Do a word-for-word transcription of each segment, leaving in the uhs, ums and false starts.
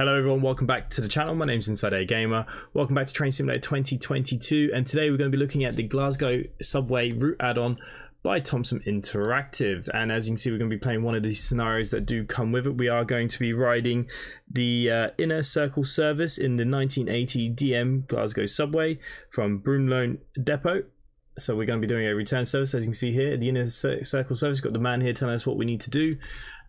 Hello everyone, welcome back to the channel. My name's Inside A Gamer. Welcome back to Train Simulator twenty twenty-two, and today we're going to be looking at the Glasgow Subway route add-on by Thomson Interactive. And as you can see, we're going to be playing one of these scenarios that do come with it. We are going to be riding the uh, Inner Circle Service in the nineteen eighty D M Glasgow Subway from Broomloan Depot. So we're going to be doing a return service, as you can see here. The Inner Circle Service, got the man here telling us what we need to do.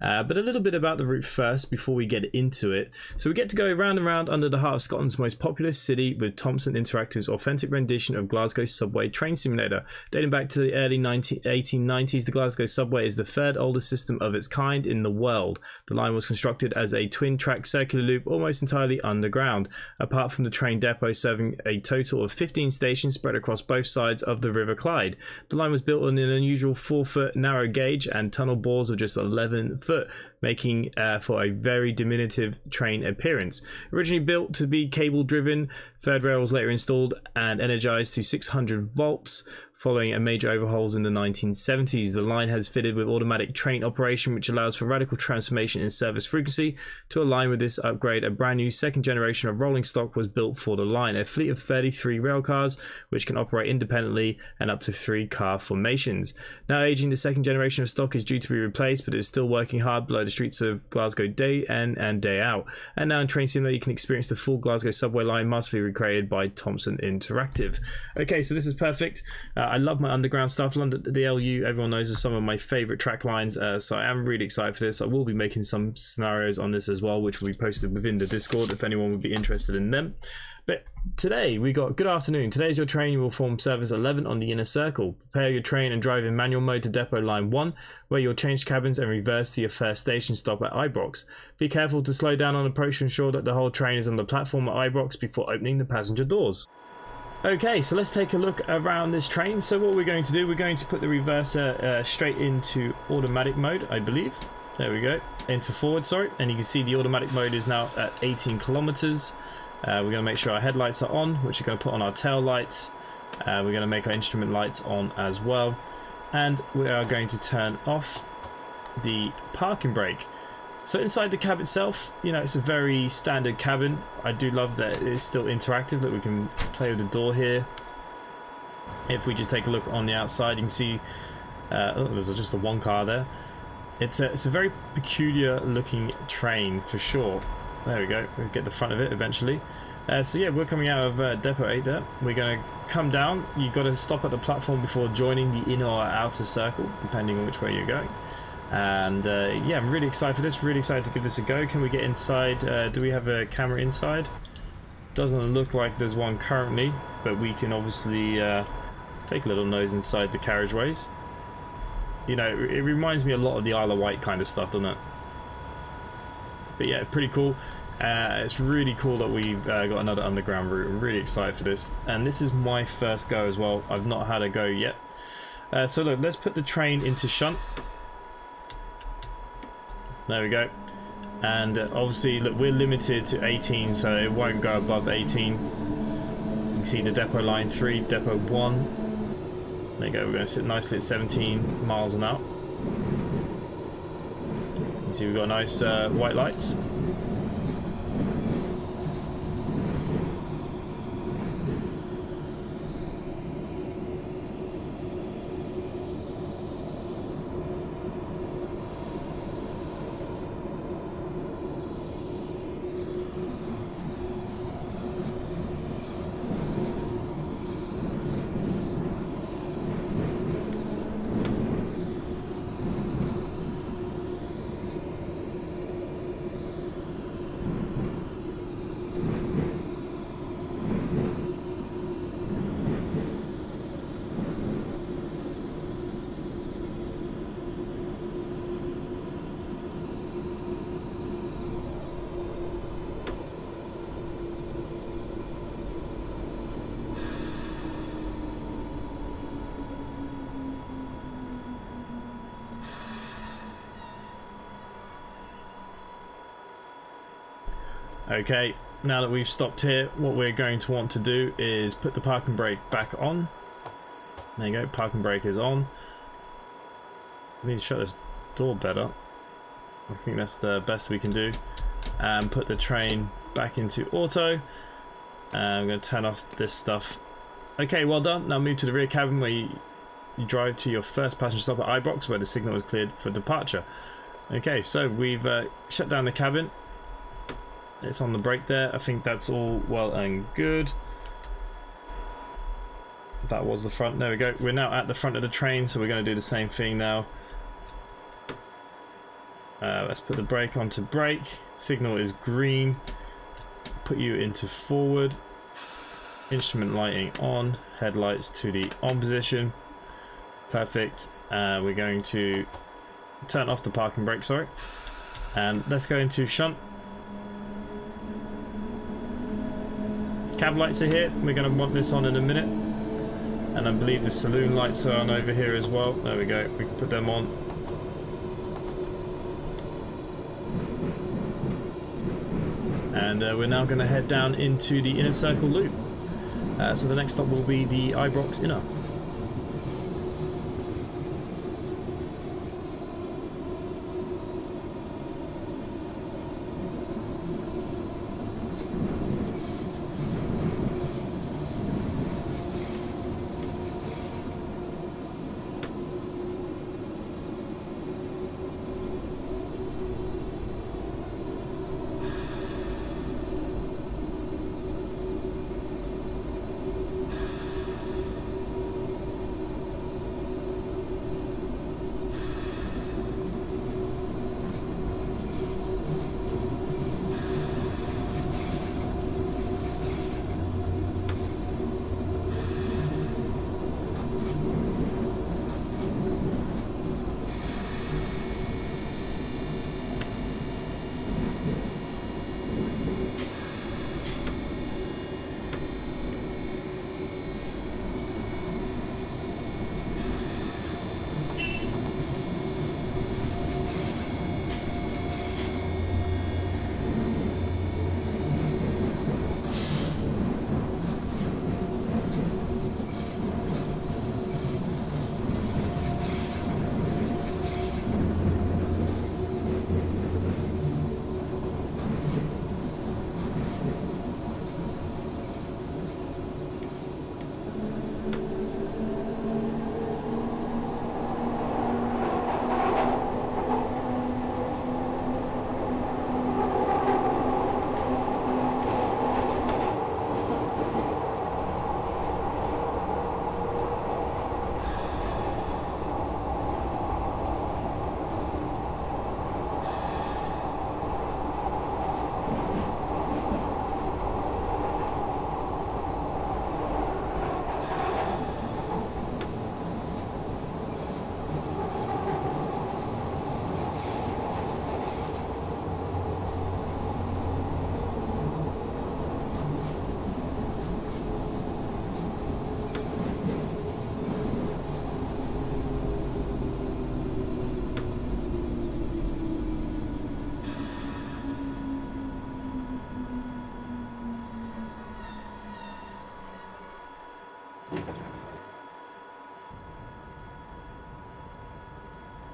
Uh, but a little bit about the route first before we get into it. So we get to go round and round under the heart of Scotland's most populous city with Thomson Interactive's authentic rendition of Glasgow Subway Train Simulator. Dating back to the early eighteen nineties, the Glasgow Subway is the third oldest system of its kind in the world. The line was constructed as a twin-track circular loop almost entirely underground, apart from the train depot serving a total of fifteen stations spread across both sides of the River Clyde. The line was built on an unusual four foot narrow gauge and tunnel bores of just eleven foot. Foot, making uh, for a very diminutive train appearance. Originally built to be cable driven, third rail was later installed and energized to six hundred volts following a major overhauls in the nineteen seventies. The line has fitted with automatic train operation, which allows for radical transformation in service frequency. To align with this upgrade, a brand new second generation of rolling stock was built for the line, a fleet of thirty-three rail cars which can operate independently and up to three car formations. Now aging, the second generation of stock is due to be replaced, but it's still working hard below the streets of Glasgow day in and day out. And now in Train Simulator you can experience the full Glasgow subway line, masterfully recreated by Thomson Interactive. Okay, so this is perfect. Uh, I love my underground stuff. London the L U, everyone knows, is some of my favourite track lines, uh, so I am really excited for this. I will be making some scenarios on this as well, which will be posted within the Discord if anyone would be interested in them. But today we got good afternoon. Today's your train. You will form service eleven on the Inner Circle. Prepare your train and drive in manual mode to depot line one, where you'll change cabins and reverse to your first station stop at Ibrox. Be careful to slow down on approach to ensure that the whole train is on the platform at Ibrox before opening the passenger doors. Okay, so let's take a look around this train. So what we're going to do, we're going to put the reverser uh, straight into automatic mode, I believe. There we go, into forward, sorry. And you can see the automatic mode is now at eighteen kilometers. Uh, we're going to make sure our headlights are on, which are going to put on our tail lights. Uh, we're going to make our instrument lights on as well. And we are going to turn off the parking brake. So inside the cab itself, you know, it's a very standard cabin. I do love that it's still interactive, that we can play with the door here. If we just take a look on the outside, you can see uh, oh, there's just the one car there. It's a, it's a very peculiar looking train for sure. There we go, we'll get the front of it eventually. Uh, so yeah, we're coming out of uh, Depot eight there. We're going to come down. You've got to stop at the platform before joining the inner or outer circle, depending on which way you're going. And uh, yeah, I'm really excited for this, really excited to give this a go. Can we get inside? Uh, do we have a camera inside? Doesn't look like there's one currently, but we can obviously uh, take a little nose inside the carriageways. You know, it reminds me a lot of the Isle of Wight kind of stuff, doesn't it? But yeah, pretty cool. Uh, it's really cool that we've uh, got another underground route. I'm really excited for this. And this is my first go as well. I've not had a go yet. Uh, so look, let's put the train into shunt. There we go. And uh, obviously, look, we're limited to eighteen, so it won't go above eighteen. You can see the depot line three, depot one. There you go. We're going to sit nicely at seventeen miles an hour. See, we've got nice uh, white lights. Okay, now that we've stopped here, what we're going to want to do is put the parking brake back on. There you go, parking brake is on. I need to shut this door better. I think that's the best we can do. and put the train back into auto. Uh, I'm going to turn off this stuff. Okay, well done. Now move to the rear cabin where you, you drive to your first passenger stop at Ibrox, where the signal is cleared for departure. Okay, so we've uh, shut down the cabin. It's on the brake there. I think that's all well and good. That was the front. There we go. We're now at the front of the train, so we're going to do the same thing now. Uh, let's put the brake on to brake. Signal is green. Put you into forward. Instrument lighting on. Headlights to the on position. Perfect. Uh, we're going to turn off the parking brake, sorry. And let's go into shunt. Cab lights are here. We're going to want this on in a minute. And I believe the saloon lights are on over here as well. There we go. We can put them on. And uh, we're now going to head down into the Inner Circle loop. Uh, so the next stop will be the Ibrox Inner.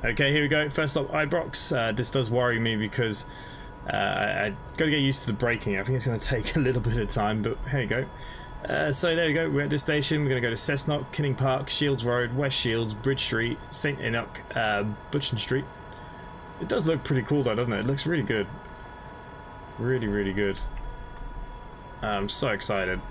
Okay, here we go. First up, Ibrox. Uh, this does worry me because uh, I, I got to get used to the braking. I think it's going to take a little bit of time, but here you go. Uh, so there we go. We're at this station. We're going to go to Cessnock, Kinning Park, Shields Road, West Shields, Bridge Street, Saint Enoch, uh, Butchen Street. It does look pretty cool though, doesn't it? It looks really good. Really, really good. I'm so excited.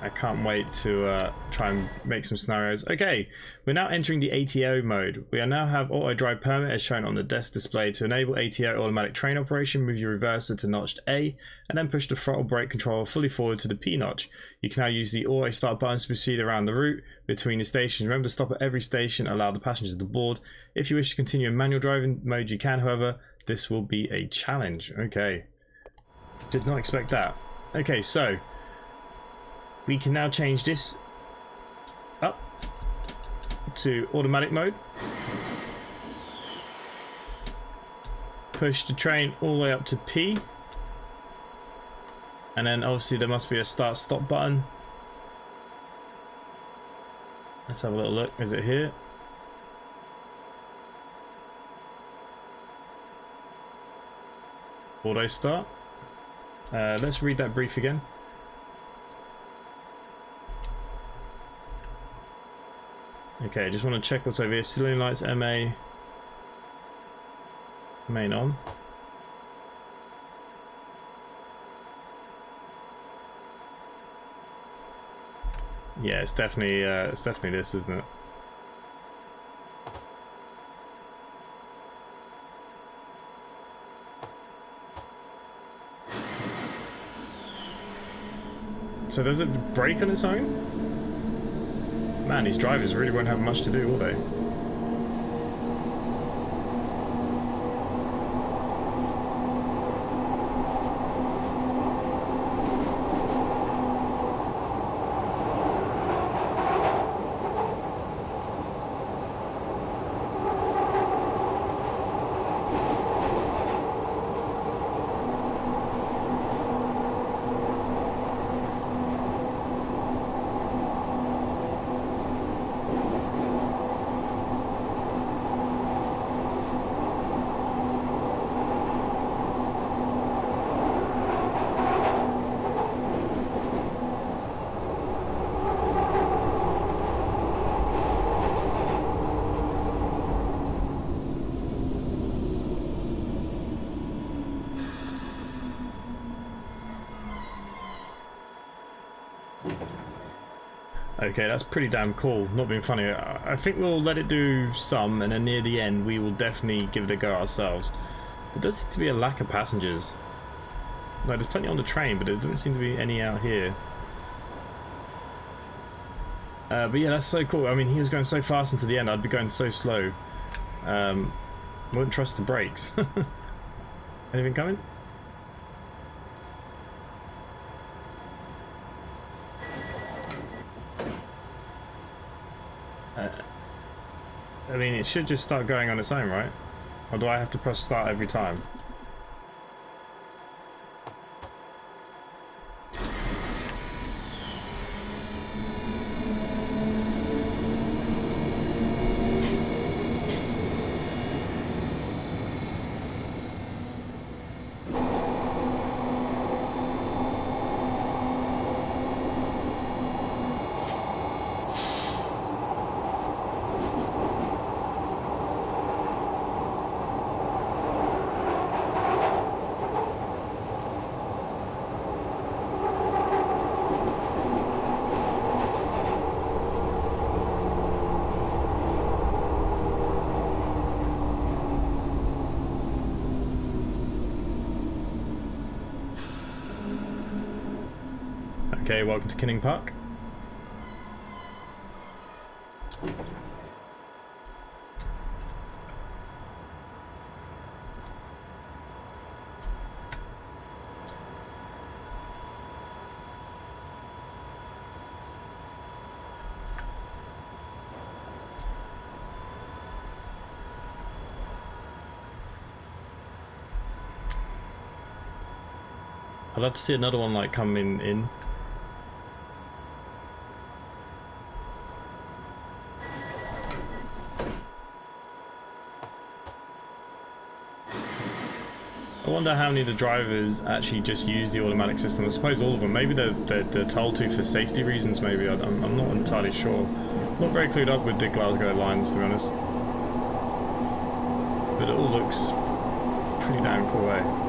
I can't wait to uh, try and make some scenarios. Okay, we're now entering the A T O mode. We now have auto drive permit as shown on the desk display. To enable A T O automatic train operation, move your reverser to notched A and then push the throttle brake control fully forward to the P notch. You can now use the auto start buttons to proceed around the route between the stations. Remember to stop at every station and allow the passengers to board. If you wish to continue in manual driving mode, you can, however, this will be a challenge. Okay, did not expect that. Okay, so we can now change this up to automatic mode. Push the train all the way up to P. And then obviously there must be a start-stop button. Let's have a little look. Is it here? Auto start. Uh, let's read that brief again. Okay, I just want to check what's over here. Ceiling lights, M A. Main on. Yeah, it's definitely uh, it's definitely this, isn't it? So does it brake on its own? Man, these drivers really won't have much to do, will they? Okay, that's pretty damn cool. Not being funny. I think we'll let it do some, and then near the end we will definitely give it a go ourselves. There does seem to be a lack of passengers. Like, there's plenty on the train, but there doesn't seem to be any out here. Uh, but yeah, that's so cool. I mean, he was going so fast into the end, I'd be going so slow. Um, I wouldn't trust the brakes. Anything coming? I mean, it should just start going on its own, right? Or do I have to press start every time? Okay, welcome to Kinning Park. I'd love to see another one like coming in. I wonder how many of the drivers actually just use the automatic system. I suppose all of them. Maybe they're, they're, they're told to for safety reasons, maybe. I'm, I'm not entirely sure. Not very clued up with the Glasgow lines, to be honest. But it all looks pretty damn cool, eh?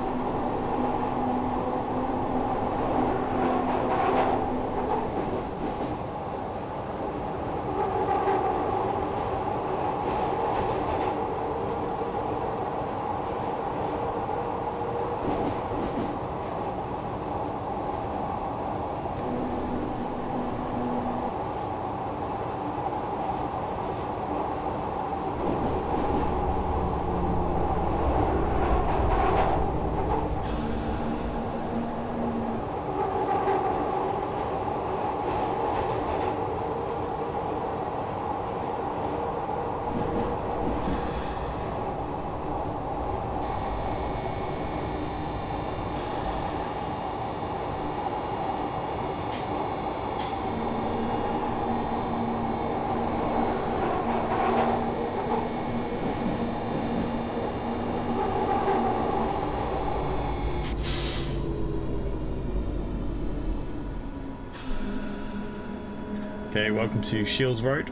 day, welcome to Shields Road.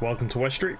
Welcome to West Street.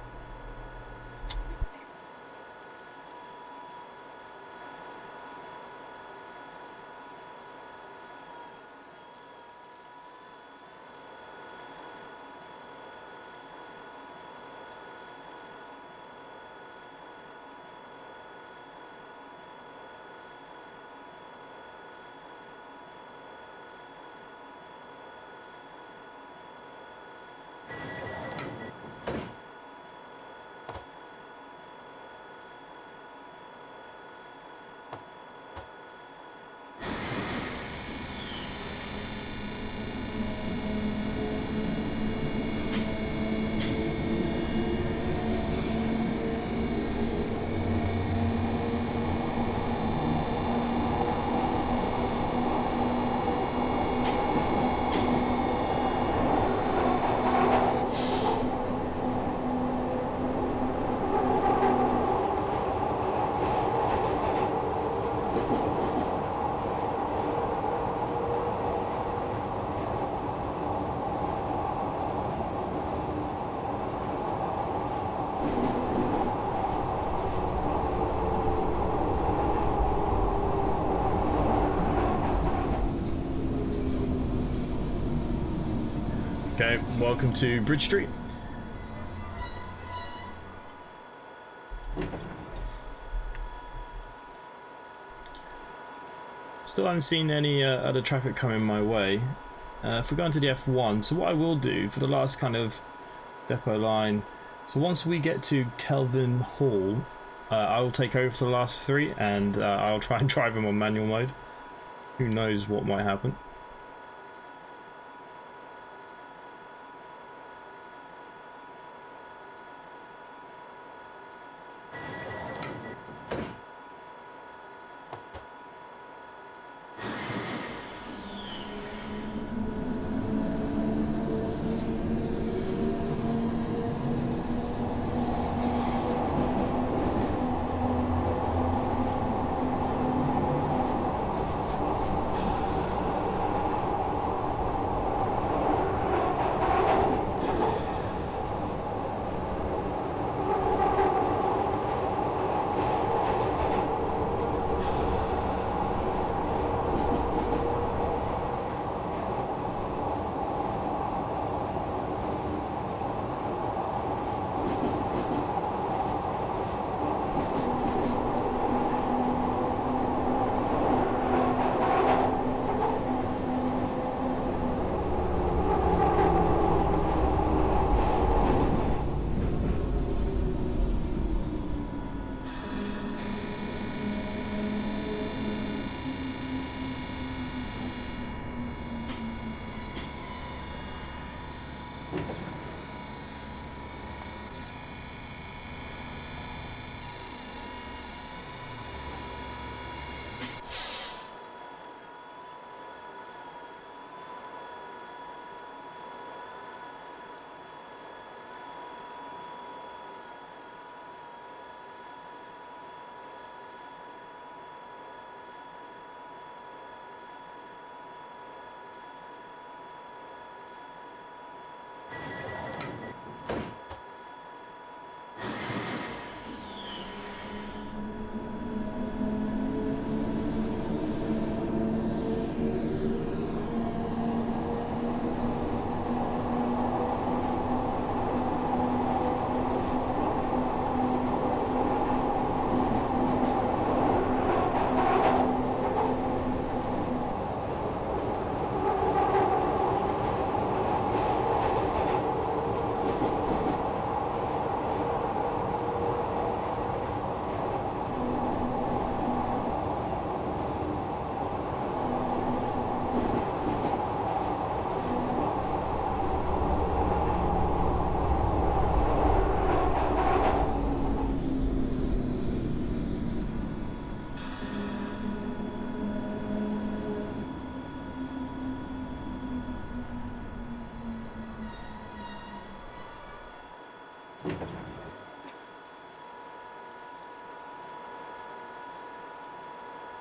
Okay, welcome to Bridge Street. Still haven't seen any uh, other traffic coming my way. Uh, if we go into the F one, so what I will do for the last kind of depot line, so once we get to Kelvin Hall, uh, I will take over for the last three and uh, I'll try and drive them on manual mode. Who knows what might happen.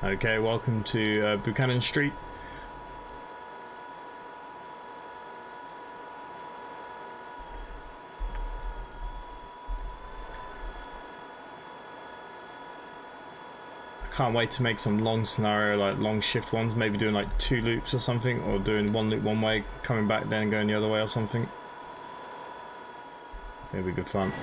Okay, welcome to uh, Buchanan Street. Can't wait to make some long scenario, like long shift ones, maybe doing like two loops or something, or doing one loop one way, coming back then going the other way or something. It'll be good fun.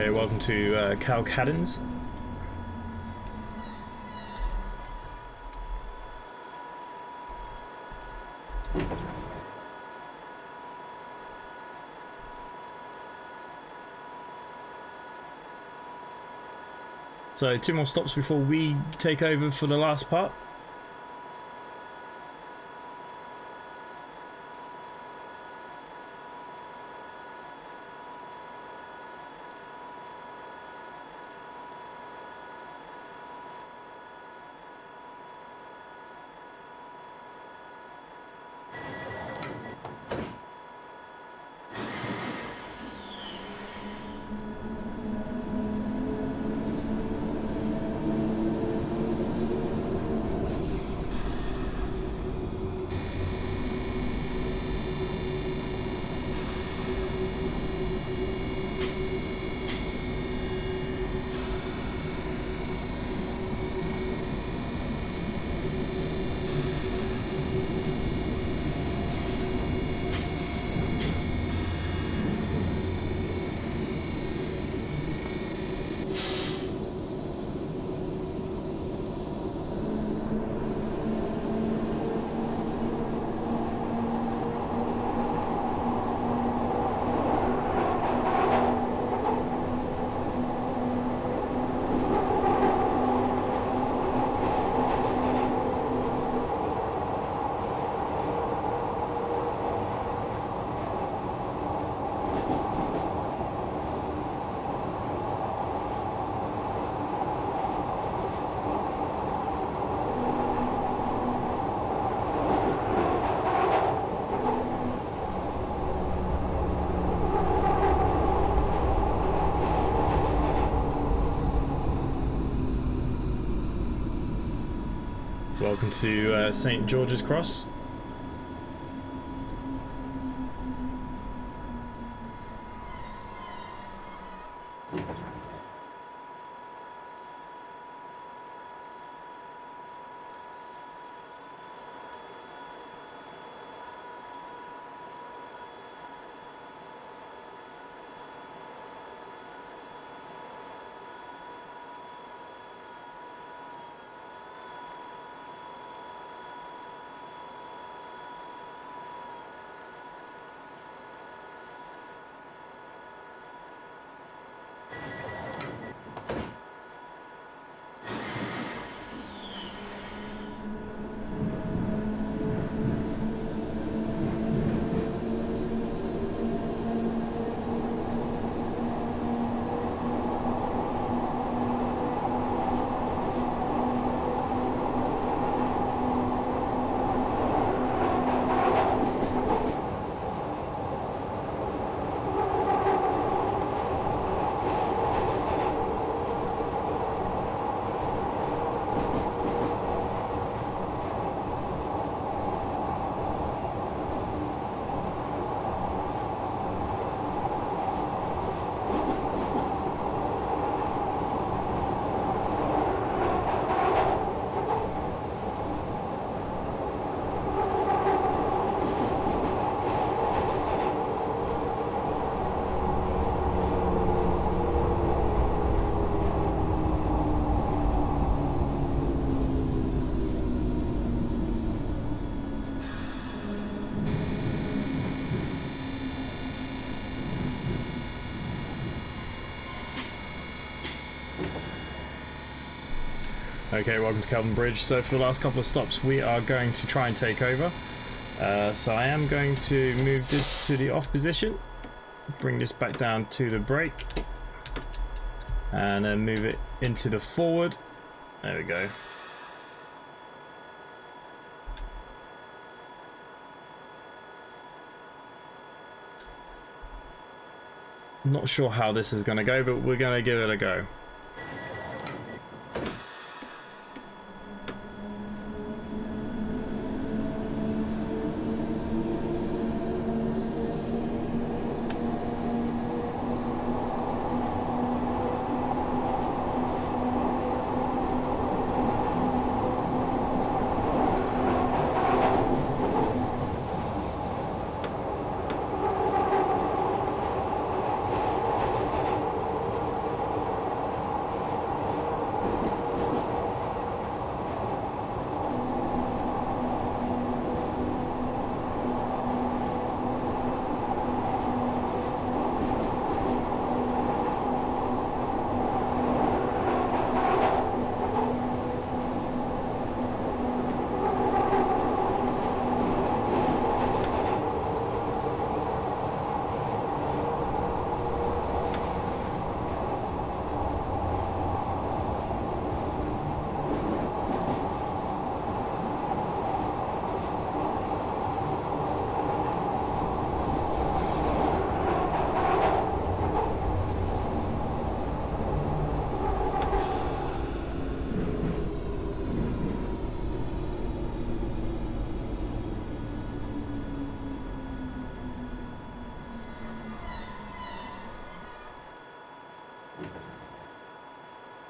Okay, welcome to uh, Cowcaddens. So two more stops before we take over for the last part. Welcome to uh, Saint George's Cross. Okay, welcome to Kelvin Bridge. So for the last couple of stops we are going to try and take over. Uh, so I am going to move this to the off position, bring this back down to the brake, and then move it into the forward. There we go. Not sure how this is going to go, but we're going to give it a go.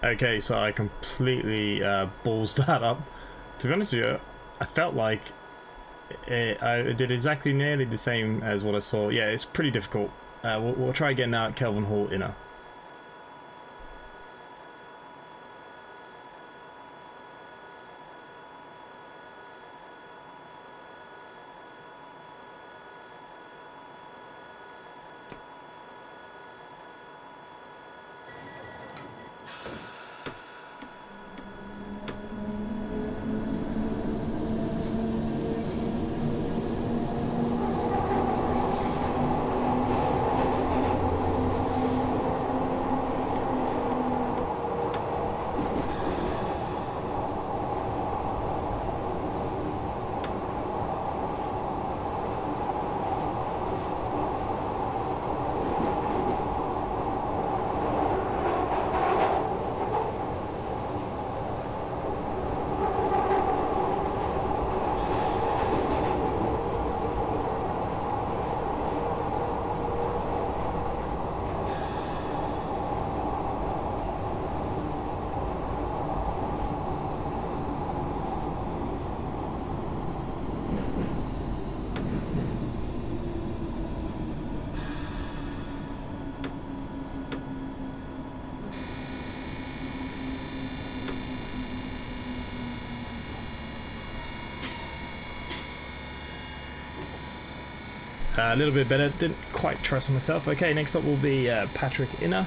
Okay, so I completely uh, balls that up. To be honest with you, I felt like it, I did exactly nearly the same as what I saw. Yeah, it's pretty difficult. Uh, we'll, we'll try again now at Kelvin Hall Inner. Uh, a little bit better, didn't quite trust myself. Okay, next up will be uh, Partick Inner.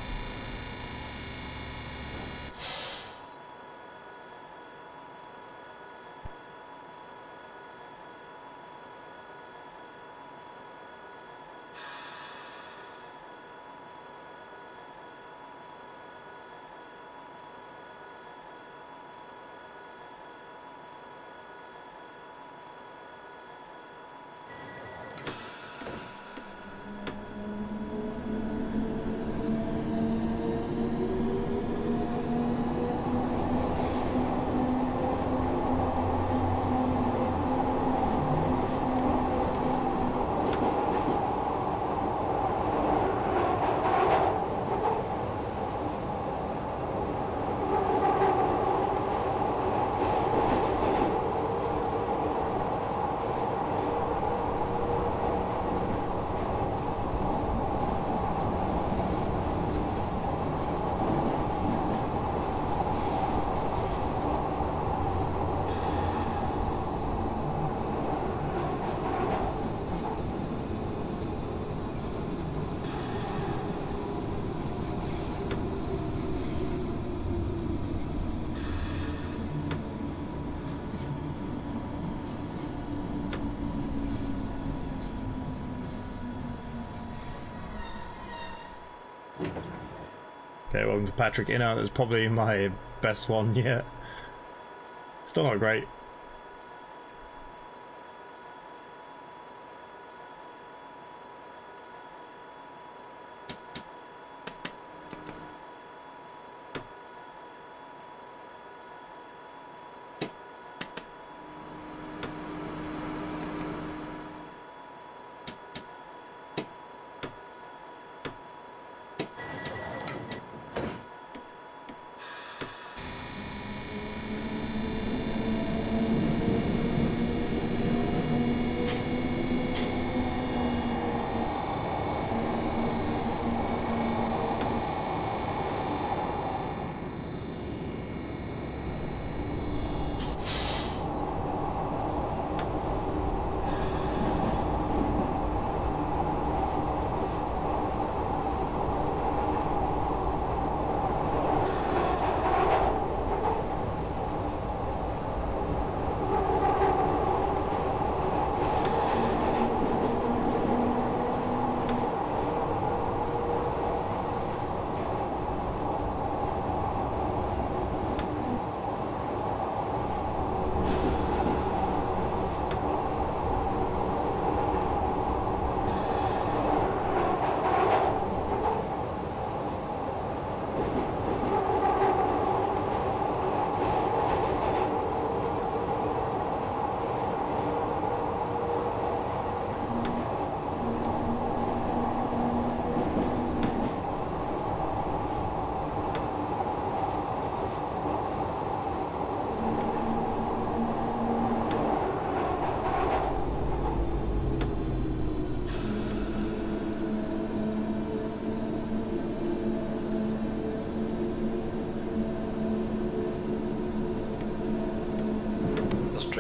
Okay, welcome to Partick Inner. That's probably my best one yet. Still not great.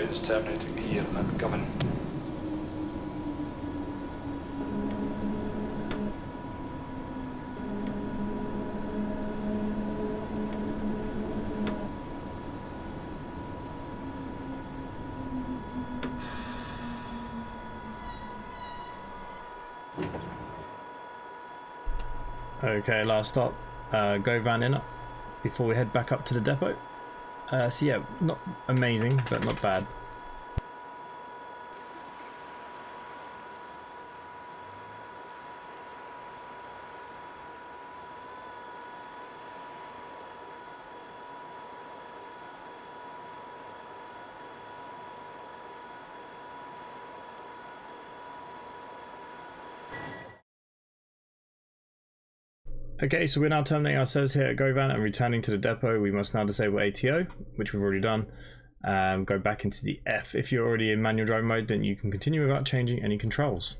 Is terminating here at Govan. Okay, last stop, uh, Govan Inner before we head back up to the depot. Uh, so yeah, not amazing, but not bad. Okay, so we're now terminating our service here at Govan and returning to the depot. We must now disable A T O, which we've already done. Um, go back into the F. If you're already in manual drive mode, then you can continue without changing any controls.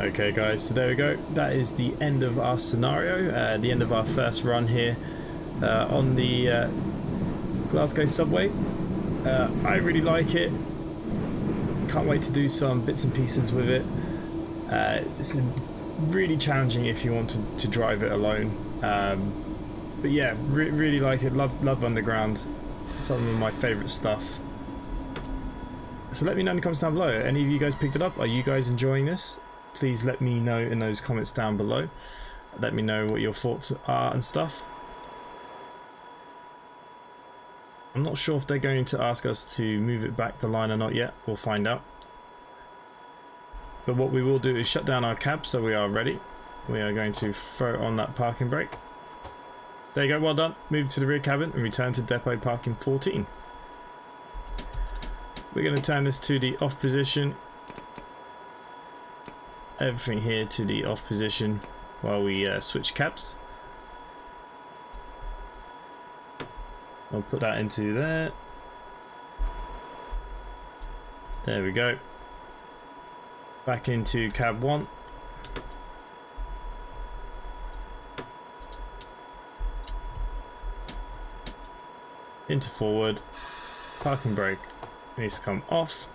Okay guys, so there we go. That is the end of our scenario, uh, the end of our first run here uh, on the uh, Glasgow Subway. Uh, I really like it. Can't wait to do some bits and pieces with it. Uh, it's really challenging if you want to, to drive it alone. Um, but yeah, re really like it. Love, love Underground. Some of my favourite stuff. So let me know in the comments down below. Any of you guys picked it up? Are you guys enjoying this? Please let me know in those comments down below. Let me know what your thoughts are and stuff. I'm not sure if they're going to ask us to move it back the line or not yet. We'll find out. But what we will do is shut down our cab so we are ready. We are going to throw on that parking brake. There you go, well done. Move to the rear cabin and return to depot parking fourteen. We're going to turn this to the off position. Everything here to the off position while we uh, switch cabs. I'll put that into there. There we go. Back into cab one. Into forward. Parking brake needs to come off.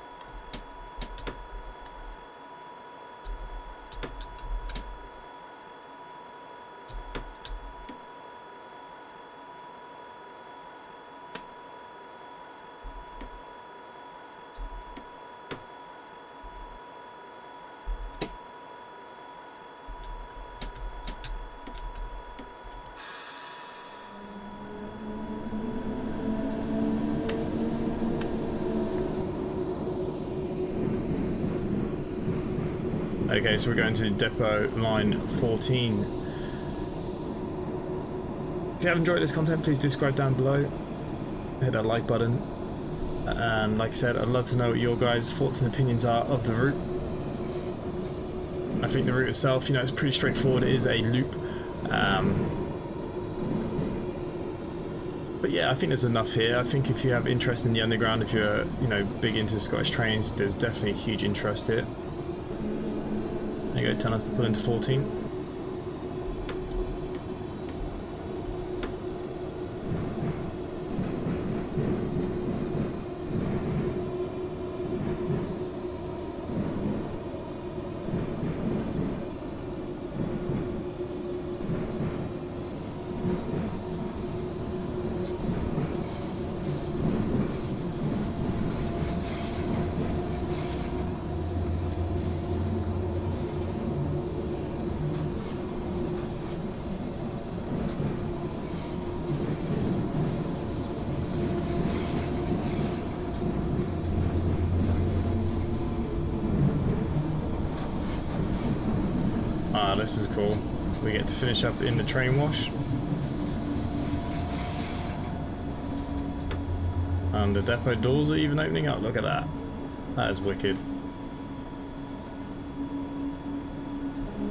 Okay, so we're going to depot line fourteen. If you have enjoyed this content, please do subscribe down below. Hit that like button. And like I said, I'd love to know what your guys' thoughts and opinions are of the route. I think the route itself, you know, it's pretty straightforward. It is a loop. Um, but yeah, I think there's enough here. I think if you have interest in the Underground, if you're, you know, big into Scottish trains, there's definitely a huge interest here. There you go, telling us to pull into fourteen. Ah, this is cool. We get to finish up in the train wash. And the depot doors are even opening up. Look at that. That is wicked.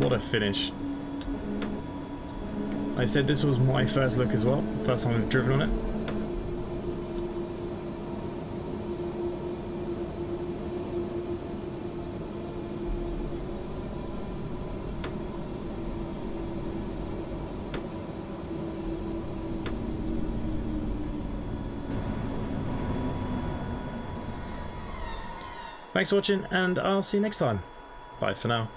What a finish. I said this was my first look as well. First time I've driven on it. Thanks for watching, and I'll see you next time. Bye for now.